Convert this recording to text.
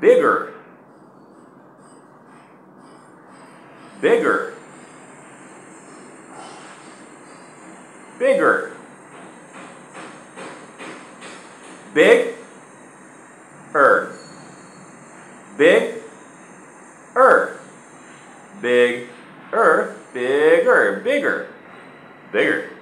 bigger, bigger, bigger, big-er, big-er, big-er, bigger, bigger, bigger.